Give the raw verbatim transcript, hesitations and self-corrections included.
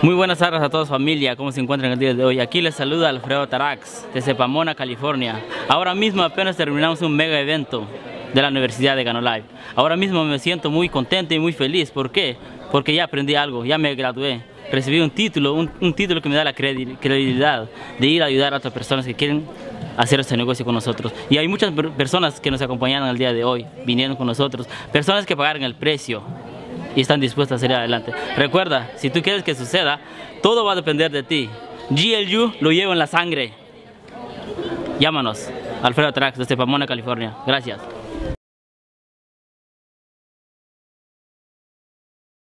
Muy buenas tardes a todos, familia. ¿Cómo se encuentran el día de hoy? Aquí les saluda Alfredo Tarax desde Pomona, California. Ahora mismo apenas terminamos un mega evento de la Universidad de Ganolife. Ahora mismo me siento muy contento y muy feliz. ¿Por qué? Porque ya aprendí algo, ya me gradué. Recibí un título, un, un título que me da la credibilidad de ir a ayudar a otras personas que quieren hacer este negocio con nosotros. Y hay muchas personas que nos acompañaron el día de hoy, vinieron con nosotros, personas que pagaron el precio y están dispuestas a salir adelante. Recuerda, si tú quieres que suceda, todo va a depender de ti. G L U lo llevo en la sangre. Llámanos, Alfredo Tarax, desde Pomona, California. Gracias.